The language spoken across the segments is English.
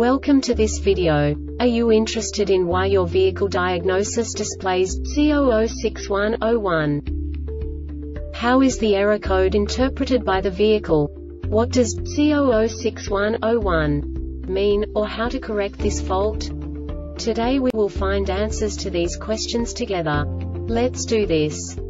Welcome to this video. Are you interested in why your vehicle diagnosis displays C0061-01? How is the error code interpreted by the vehicle? What does C0061-01 mean, or how to correct this fault? Today we will find answers to these questions together. Let's do this.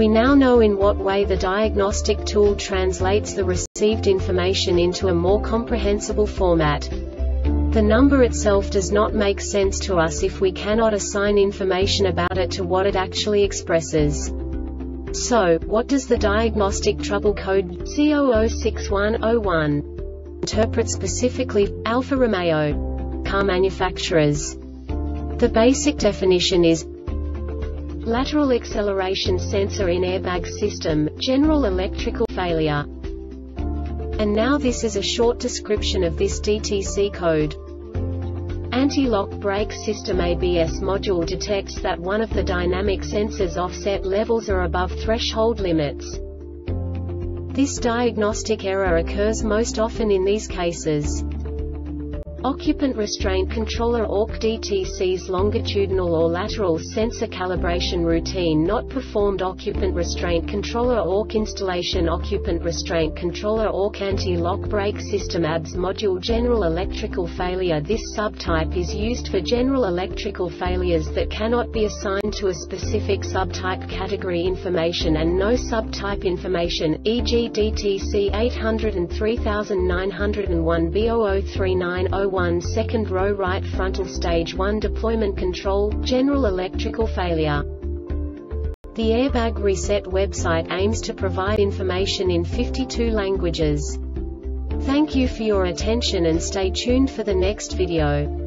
We now know in what way the diagnostic tool translates the received information into a more comprehensible format. The number itself does not make sense to us if we cannot assign information about it to what it actually expresses. So, what does the diagnostic trouble code C0061-01 interpret specifically for Alfa Romeo car manufacturers? The basic definition is lateral acceleration sensor in airbag system, general electrical failure. And now this is a short description of this DTC code. Anti-lock brake system ABS module detects that one of the dynamic sensors offset levels are above threshold limits. This diagnostic error occurs most often in these cases. Occupant Restraint Controller Orc DTC's longitudinal or lateral sensor calibration routine not performed. Occupant Restraint Controller Orc installation. Occupant Restraint Controller Orc Anti-Lock Brake System ABS Module General Electrical Failure. This subtype is used for general electrical failures that cannot be assigned to a specific subtype category information and no subtype information, e.g. DTC 803901 B003901. 1 Second row right frontal stage 1 deployment control, general electrical failure. The Airbag Reset website aims to provide information in 52 languages. Thank you for your attention and stay tuned for the next video.